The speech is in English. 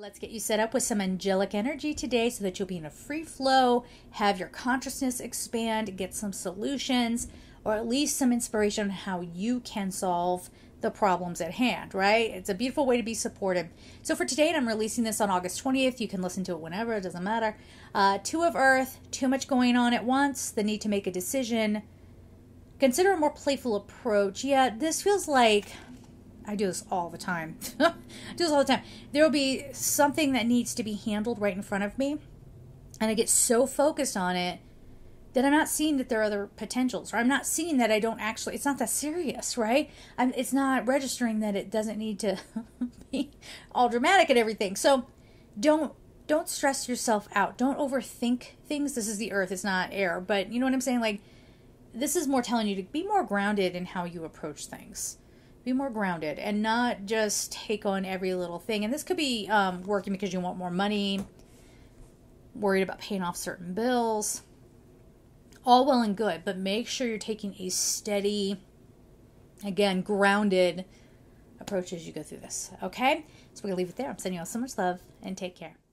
Let's get you set up with some angelic energy today so that you'll be in a free flow, have your consciousness expand, get some solutions, or at least some inspiration on how you can solve the problems at hand, right? It's a beautiful way to be supported. So for today, and I'm releasing this on August 20th, you can listen to it whenever, it doesn't matter. Two of Earth, too much going on at once, the need to make a decision. Consider a more playful approach. Yeah, this feels like... I do this all the time. There will be something that needs to be handled right in front of me, and I get so focused on it that I'm not seeing that there are other potentials, or I'm not seeing that I don't actually, it's not that serious, right? It's not registering that it doesn't need to be all dramatic and everything. So don't stress yourself out. Don't overthink things. This is the earth, it's not air, but you know what I'm saying? Like, this is more telling you to be more grounded in how you approach things. Be more grounded and not just take on every little thing. And this could be working because you want more money, worried about paying off certain bills, all well and good, but make sure you're taking a steady, again, grounded approach as you go through this, okay? So we're going to leave it there. I'm sending you all so much love and take care.